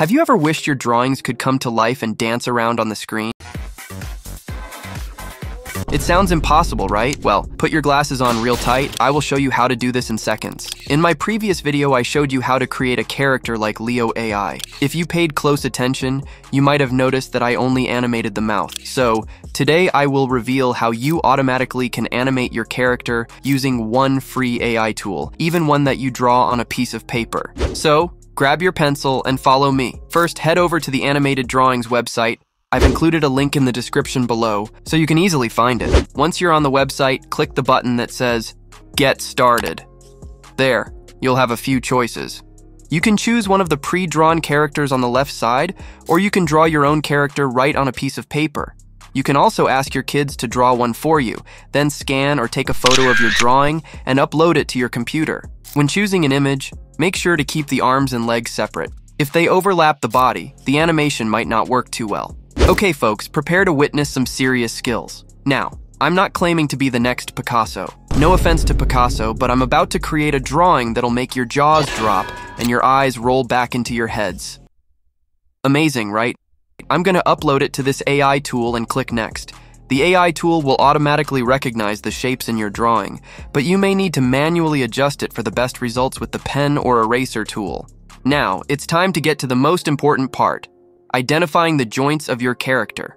Have you ever wished your drawings could come to life and dance around on the screen? It sounds impossible, right? Well, put your glasses on real tight. I will show you how to do this in seconds. In my previous video, I showed you how to create a character like Leo AI. If you paid close attention, you might have noticed that I only animated the mouth. So, today I will reveal how you automatically can animate your character using one free AI tool, even one that you draw on a piece of paper. So, grab your pencil and follow me. First, head over to the Animated Drawings website. I've included a link in the description below, so you can easily find it. Once you're on the website, click the button that says, Get Started. There, you'll have a few choices. You can choose one of the pre-drawn characters on the left side, or you can draw your own character right on a piece of paper. You can also ask your kids to draw one for you, then scan or take a photo of your drawing and upload it to your computer. When choosing an image, make sure to keep the arms and legs separate. If they overlap the body, the animation might not work too well. Okay folks, prepare to witness some serious skills. Now, I'm not claiming to be the next Picasso. No offense to Picasso, but I'm about to create a drawing that'll make your jaws drop and your eyes roll back into your heads. Amazing, right? I'm gonna upload it to this AI tool and click next. The AI tool will automatically recognize the shapes in your drawing, but you may need to manually adjust it for the best results with the pen or eraser tool. Now, it's time to get to the most important part. Identifying the joints of your character.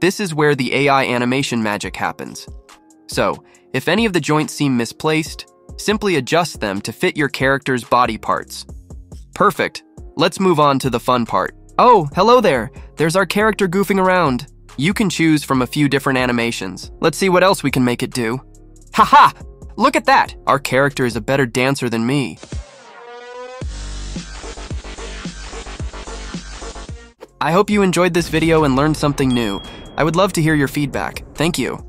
This is where the AI animation magic happens. So, if any of the joints seem misplaced, simply adjust them to fit your character's body parts. Perfect. Let's move on to the fun part. Oh, hello there. There's our character goofing around. You can choose from a few different animations. Let's see what else we can make it do. Haha! Look at that! Our character is a better dancer than me. I hope you enjoyed this video and learned something new. I would love to hear your feedback. Thank you.